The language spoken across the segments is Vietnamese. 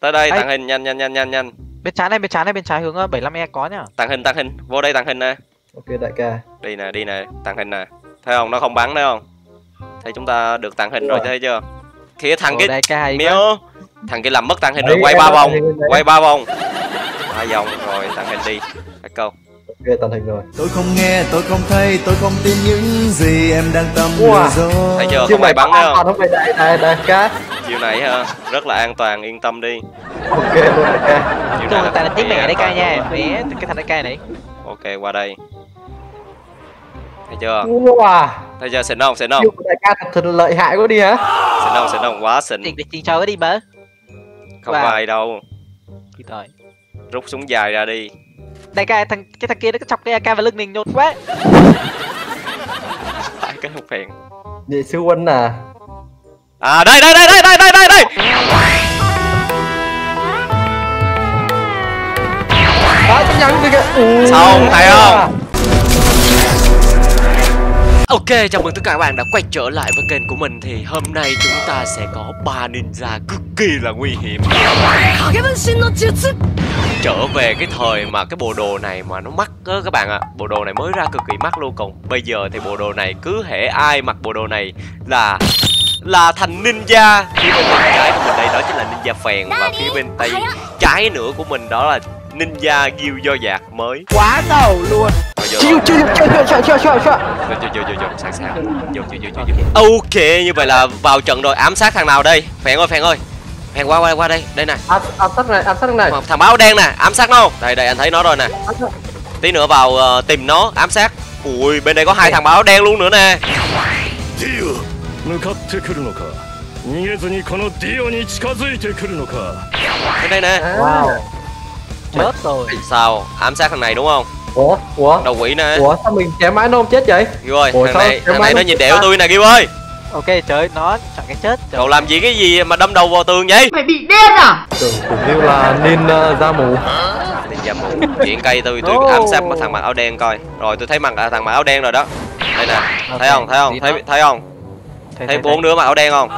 Tới đây, tàng hình, nhanh, nhanh, nhanh, nhanh, nhanh. Bên trái này, bên trái hướng 75E có nhá. Tàng hình, vô đây tàng hình nè. Ok đại ca. Đi nè, tàng hình nè. Thấy không, nó không bắn đấy không? Thấy chúng ta được tàng hình rồi, thấy chưa? Thì thằng cái miếu, thằng kia làm mất tàng hình rồi, quay 3 vòng, quay 3 vòng. 3 vòng rồi, tàng hình đi. Đặt câu. Ok, tàng hình rồi. Tôi không nghe, tôi không thấy, tôi không tin những gì em đang tâm rồi. Thấy chưa, không ai bắn đấy không? Chiều này ha, rất là an toàn, yên tâm đi. Ok, chiều này ta tiếp mẹ đây ca nha, mẹ cái thằng đại ca này. Ok, qua đây. Thấy chưa? Wow. Thấy chưa, xịn không? Xịn không? Đại ca thật lợi hại quá đi hả? Xịn không? Xịn không? Quá xịn. Chỉnh cho đi bớ. Không wow. Ai đâu. Rút súng dài ra đi. Đại ca cái thằng kia nó chọc cái AK vào lưng mình nhột quá. Cái hộp phèn. Vậy siêu quân à? À đây. Xong, thấy không? Ok, chào mừng tất cả các bạn đã quay trở lại với kênh của mình. Thì hôm nay chúng ta sẽ có 3 ninja cực kỳ là nguy hiểm. Trở về cái thời mà cái bộ đồ này mà nó mắc á các bạn ạ. Bộ đồ này mới ra cực kỳ mắc luôn. Còn bây giờ thì bộ đồ này cứ hễ ai mặc bộ đồ này là thành ninja. Phía bên trái của mình đây đó chính là ninja phèn. Và phía bên tay trái nữa của mình đó là ninja ghiêu do dạc mới. Quá đầu luôn. Ok, như vậy là vào trận rồi, ám sát thằng nào đây? Phèn ơi. Phèn qua đây, đây này. Ám sát này. Thằng báo đen nè, ám sát nó. Đây anh thấy nó rồi nè. Tí nữa vào tìm nó, ám sát. Ui, bên đây có 2 thằng báo đen luôn nữa nè. Bên đây nè. Chết rồi. Sao? Ám sát thằng này đúng không? Ủa? Đầu quỷ nè. Ủa sao mình chém mãi nó không chết vậy? Ghiêu ơi, thằng này nó nhìn đẻo tôi nè Ghiêu ơi. Ok, trời nó chọn cái chết. Cậu làm gì cái gì mà đâm đầu vào tường vậy? Mày bị điên à? Tưởng của Ghiêu là ninja da mù. Ninja mù. Chuyện cây tôi ám sát mà thằng mặc áo đen coi. Rồi tôi thấy thằng mặc áo đen rồi đó. Đây nè, thấy không? Thấy 4 đứa mặc áo đen không?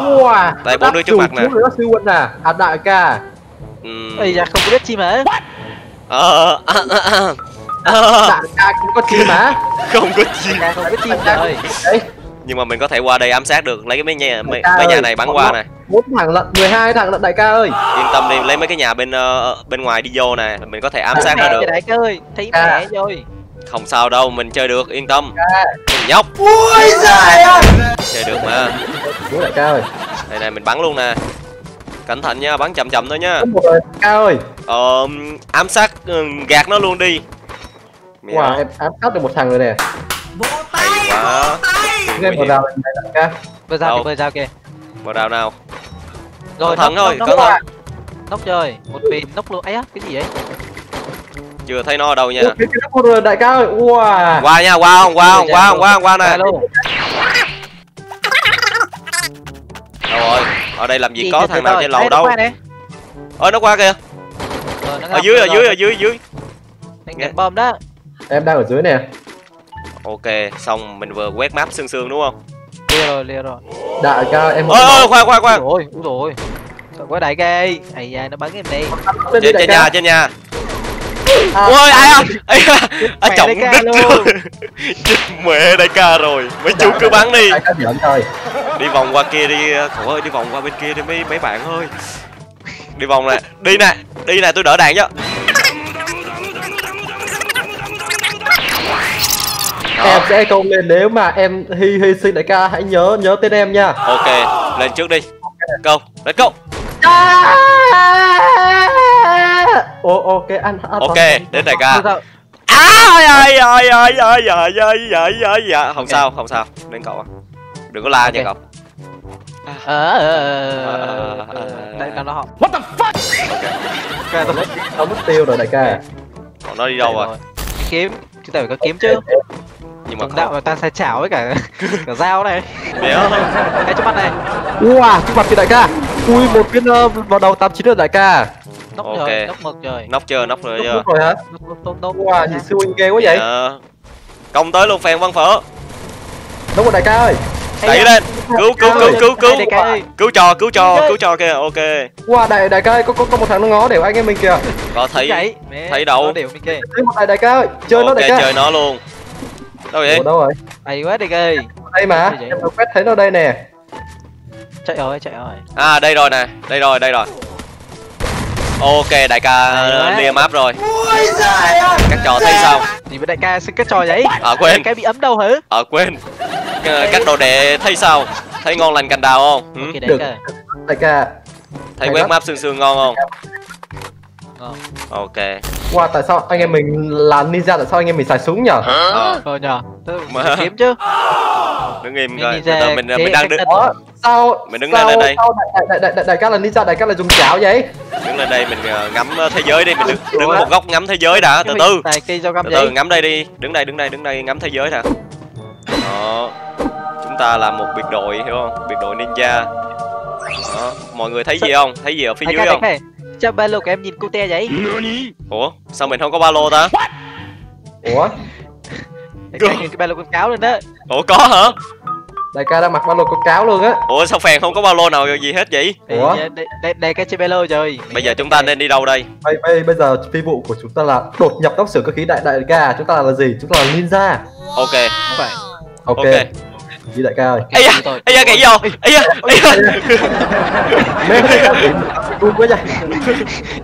Wow. Đây 4 đứa trước mặt nè. Nó siêu quân nè, hạt đại ca. Ây da, không biết chi mà. Không có chim hả? Không có chim. Không có chim rồi. Nhưng mà mình có thể qua đây ám sát được, lấy cái mấy nhà này bắn qua nè. 4 thằng lận, 12 thằng lận đại ca ơi. Yên tâm đi, lấy mấy cái nhà bên ngoài đi vô nè, mình có thể ám sát ra được. Đại ca ơi, thấy mẹ rồi. Không sao đâu, mình chơi được, yên tâm. Mình nhóc. Ui giời ơi. Chơi được mà. Đại ca ơi. Đây này mình bắn luôn nè. Cẩn thận nha, bắn chậm chậm thôi nha. Cao ơi. Ám sát gạt nó luôn đi. Wow, em ám sát được 1 thằng rồi nè. Bố tay, bố tay. Bờ rào kìa. Bờ rào nào? Rồi, cẩn thận thôi, cẩn thận. Nóc trời, 1 pin nóc luôn. Ấy á, cái gì vậy? Chưa thấy nó ở đâu nha. Đại ca ơi. Wow. Qua nha, qua nè. Đâu rồi? Ở đây làm gì có thằng nào trên lầu đâu. Ơi nó qua kìa. Ở dưới. Nghe bom đó. Em đang ở dưới nè. Ok, xong mình vừa quét map sương đúng không? Lìa rồi. Đại ca em. Ôi khoan. Ôi rồi. Quá đại ca. Ây da nó bắn em đi. Trên nhà. Ôi ai không? Ai trọng đứt luôn. Chết mẹ đại ca rồi. Mấy chú cứ bắn đi. Đi vòng qua kia đi cậu ơi, đi vòng qua bên kia đi mấy bạn ơi. Đi vòng nè, đi nè tôi đỡ đạn chứ. Em sẽ không lên nếu mà em hy sinh đại ca, hãy nhớ tên em nha. Ok, lên trước đi. Let's go. Ok, đến đại ca. Ai. Không sao, đến cậu à. Đừng có la nha cậu. Đây là nó học. What the fuck? Cái tao mất tiêu rồi đại ca. Còn nó đi đâu rồi? Kiếm, chúng ta phải có kiếm chứ. Nhưng mà đạo ta sai chảo với cả dao này. Béo. Cái trước mặt này. Wow, trước mặt kìa đại ca. Ui một viên vào đầu 89 rồi đại ca. Nóc trời, nóc mực trời. Nóc rồi hả? Wow, nhìn siêu anh ghê quá vậy. Công tới luôn phèn văn phở. Đúng rồi đại ca ơi. Đẩy lên, cứu cho kìa, ok. Wow, đại ca ơi, có một thằng nó ngó đều anh em mình kìa. Có thấy đâu. Đại ca ơi, chơi nó đại ca. Ok, chơi nó luôn. Đâu vậy? Đâu rồi? Hay quá đại ca ơi. Đây mà, em quét thấy nó đây nè. Chạy rồi. À, đây rồi nè, đây rồi. Ok, đại ca lia map rồi. Các trò thấy sao? Gì với đại ca xin các trò vậy? Quên. Cái bị ấm đâu hả? Quên. Các đồ đệ thấy sao? Thấy ngon lành cành đào không? Ừ. Okay, được. Đại ca. Thấy quét map sương ngon không? Ngon. Ok. Wow, tại sao anh em mình là ninja, tại sao anh em mình xài súng nhở? Nhở. Kiếm chứ. Đứng im coi. Mình đang đứng. Sao? Mình đứng lên đây. Đại ca là ninja, đại ca là dùng chảo vậy? Đứng lên đây mình ngắm thế giới đi, mình đứng một góc ngắm thế giới đã, từ từ ngắm đây đi, đứng đây ngắm thế giới đã. Đó. Chúng ta là một biệt đội, hiểu không? Biệt đội ninja. Đó. Mọi người thấy gì không? Thấy gì ở phía dưới không? Sao ba lô của em nhìn cute vậy? Ủa? Sao mình không có ba lô ta? Ủa? Đại ca nhìn cái ba lô con cáo lên đó. Ủa có hả? Đại ca đang mặc ba lô con cáo luôn á. Ủa sao phèn không có ba lô nào gì hết vậy? Ủa? Đại ca chơi ba lô rồi. Bây giờ chúng ta nên đi đâu đây? Bây giờ phi vụ của chúng ta là đột nhập tốc xưởng cơ khí đại ca. Chúng ta là gì? Chúng ta là ninja. Ok. Ok. Đi đại ca ơi. Ây da cái gì vậy? Ây da.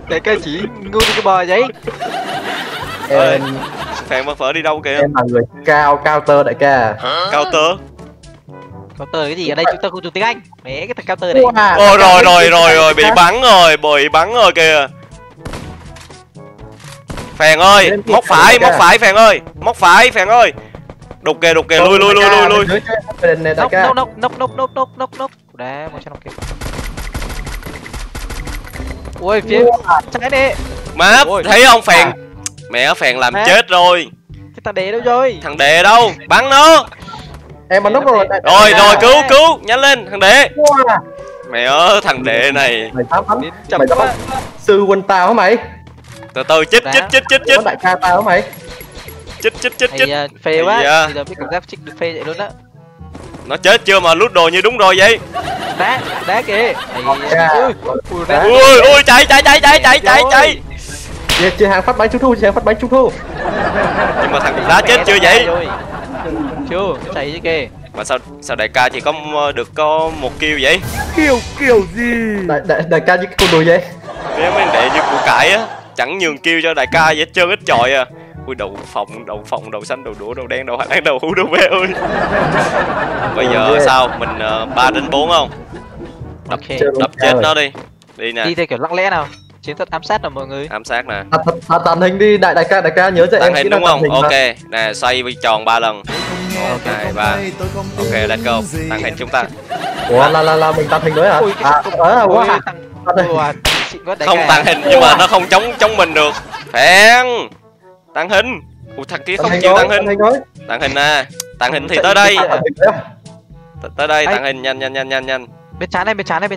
Đại ca chỉ ngu cái bò vậy. Em phèn mà phở đi đâu kìa? Em là người cao tơ đại ca. Cao tơ cái gì ở đây? Chúng ta không dùng tiếng Anh. Mẹ cái thằng cao tơ này. Ôi rồi bị bắn rồi kìa. Phèn ơi, móc phải phèn ơi. Đục kìa, lui. Nóc. Đá một chân nóc kìa. Ui phía trái đi. Má thấy không phèn. Mẹ phèn làm chết rồi. Cái thằng đè đâu rồi? Thằng đè đâu? Bắn nó. Em bắn nóc rồi. Rồi cứu, nhanh lên thằng đệ. Mẹ ơi thằng đệ này. Mày sư quân tao hả mày? Từ chích. Đại ca tao hả mày? Chích. Phê quá. Bây giờ biết cảm giác chích được phê vậy luôn á. Nó chết chưa mà lút đồ như đúng rồi vậy. Đá kìa. Ui chạy. Chưa hàng phát bánh trung thu, Nhưng mà thằng cục đá chết chưa vậy? Chưa, chạy chứ kìa. Mà sao đại ca chỉ có được có một kill vậy? Kill gì? Đại ca như con đùi vậy? Nếu mấy đệ như củ cải á, chẳng nhường kill cho đại ca vậy trơn ít chọi à. Ui đậu phộng, đậu xanh, đậu đũa, đậu đen, đậu hạt, đậu hũ, đậu bé ơi. Bây giờ sao? Mình 3 đến 4 không? Đập chết nó đi. Đi nè. Đi theo kiểu lắc lẽ nào. Chiến thuật ám sát nào mọi người. Ám sát nè. Tàn hình đi đại ca nhớ cho em hình đúng không? Ok. Nè xoay tròn 3 lần. 1, 2, 3. Ok let's go. Tàn hình chúng ta. Ủa là mình tàn hình nữa hả? Không tàn hình nhưng mà nó không chống mình được. Phèn. Tàng hình. Ủa thằng kia không chịu tàng hình. Tàng hình à. Tàng hình thì tới đây. Tàng hình nhanh. Bên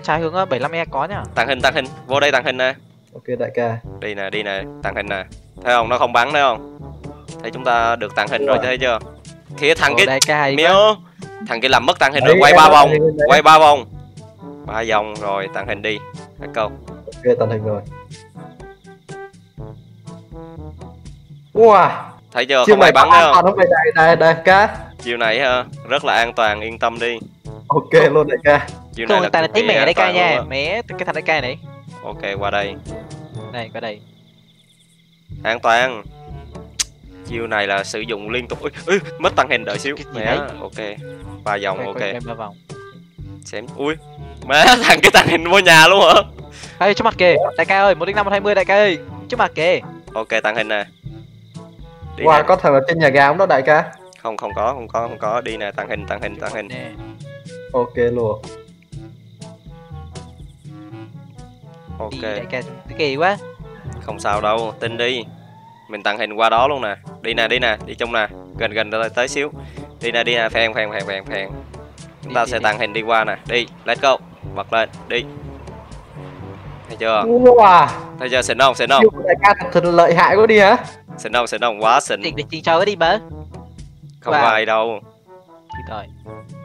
trái hướng 75E có nhá. Tàng hình. Vô đây tàng hình nè. Ok đại ca. Đi nè, tàng hình nè. Thấy không? Nó không bắn thấy không? Thấy chúng ta được tàng hình rồi thấy chưa? Thì thằng kia miếu. Thằng kia làm mất tàng hình rồi, quay 3 vòng. 3 vòng rồi tàng hình đi. Hết câu. Ok tàng hình rồi. Wow. Thấy chưa? Chiều không ai bắn nữa không? Đây, chiều này rất là an toàn, yên tâm đi. Ok luôn đại ca. Chiều này là tí mẹ đại ca nha. Mẹ cái thằng đại ca này. Ok qua đây. Này qua đây. An toàn. Chiều này là sử dụng liên tục. Ui, mất tàng hình đợi xíu. Mẹ. Ok. 3 vòng ok. Xem. Ui. Má thằng cái tàng hình vô nhà luôn hả? Ê trước mặt kìa. Đại ca ơi, 105-120 đại ca ơi. Trước mặt kìa. Ok tàng hình nè. Wow, có thằng ở trên nhà ga không đó đại ca? Không có. Đi nè, tàng hình. Ok luôn. Ok. Đi, đại ca, kỳ quá. Không sao đâu, tin đi. Mình tàng hình qua đó luôn nè. Đi nè, đi chung nè. Gần tới xíu. Đi nè, phèn. Chúng ta sẽ tàng hình đi qua nè. Đi, let's go. Bật lên, đi. Thấy chưa? Wow. Thấy chưa, xịn không? Đại ca thật lợi hại quá đi hả? Xịn không? Quá xịn. Để chiên cho đi mà. Không ai đâu.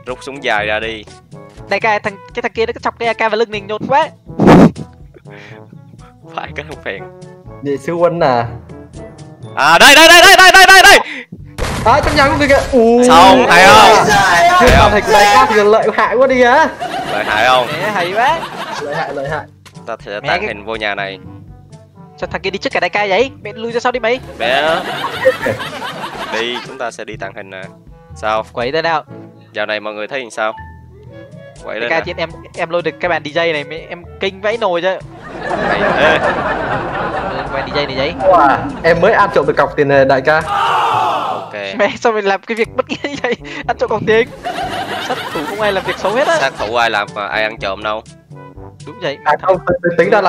Rút súng dài ra đi. Đại ca, cái thằng kia nó chọc cái AK vào lưng mình nhột quá. Phải cái thằng phèn. Vậy siêu quân à? À đây. Đó, trong nhà của người kìa. Xong, hay không? Chưa còn thịt đại ca thì lợi hại quá đi á. Lợi hại không? Hay quá. Lợi hại. Ta sẽ tàng hình vô nhà này. Sao thằng kia đi trước cả đại ca vậy? Mẹ lui ra sau đi mày. Bé. Đi, chúng ta sẽ đi tàng hình nè. Sao? Quẩy tới nào? Dạo này mọi người thấy làm sao? Quẩy lên. Đại ca chị em lôi được cái bàn DJ này, em kinh vãi nồi chứ. Mày ê. Quay DJ này vậy? Wow, em mới ăn trộm được cọc tiền này đại ca. Okay. Mẹ sao mình làm cái việc bất nghĩa như vậy? Ăn trộm cọc tiền. Sát thủ không ai làm việc xấu hết á. Sát thủ ai làm ai ăn trộm đâu. Đúng vậy. À không, tính ra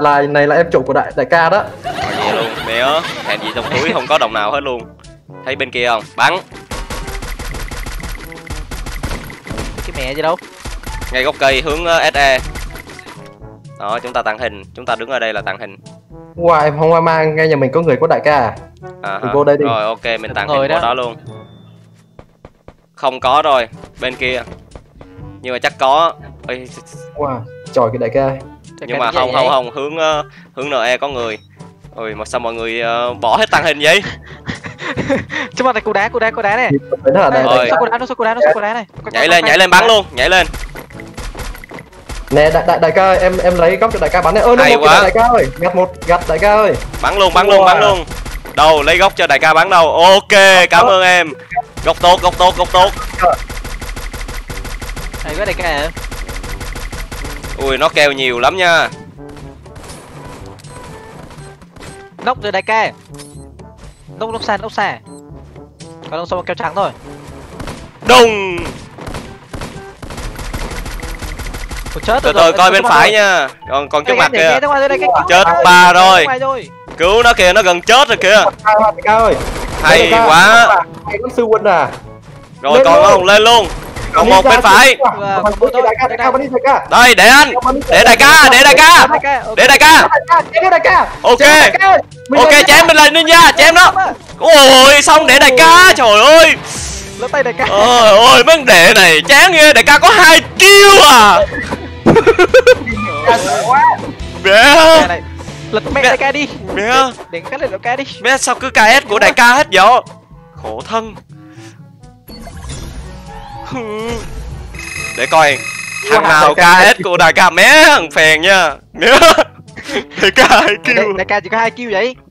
là này là em trộm của đại ca đó. Vậy luôn, mẹ ớ. Hẹn gì trong túi không có đồng nào hết luôn. Thấy bên kia không? Bắn. Cái mẹ gì đâu? Ngay gốc cây hướng SE. Đó, chúng ta tàng hình, chúng ta đứng ở đây là tàng hình. Wow, em không mang nghe nhà mình có người có đại ca à? Mình vô đây đi. Rồi ok, mình tàng hình đó luôn. Không có rồi, bên kia. Nhưng mà chắc có. Ê. Wow, trời cái đại ca. Nhưng mà không, hướng NE có người. Ôi mà sao mọi người bỏ hết tàng hình vậy? Chứ mà này cú đá này. Rồi. Sao cú đá này. Nhảy lên bắn luôn, nhảy lên. Nè đại ca em lấy góc cho đại ca bắn này. Ơ hay quá đại ca ơi, gạt đại ca ơi. Bắn luôn. Đâu lấy góc cho đại ca bắn đâu. Ok, cảm ơn em. Góc tốt. Hay quá đại ca hả? Ui nó kêu nhiều lắm nha. Nóc rồi đại ca. Nóc xa. Còn ông xong kêu trắng rồi. Đùng. Từ từ coi bên phải nha. Còn trước mặt kìa. Chết ba rồi. Cứu nó kìa, nó gần chết rồi kìa. Hay quá. Rồi còn không lên luôn. Còn một bên phải. Đây để anh. Để đại ca. Ok chém bên này ninja, chém nó. Ôi xong để đại ca, trời ơi. Lỡ tay đại ca. Ôi vấn đề này chán ghê, đại ca có 2 kill à. Bé. Lật mẹ đại ca đi. Bé. Để cắt lại đại ca đi. Bé sao cứ KS của đại ca hết vậy? Khổ thân. Để coi thằng nào KS của đại ca mé thằng phèn nha. Đại ca 2 kill. Đại ca chỉ có 2 kill vậy.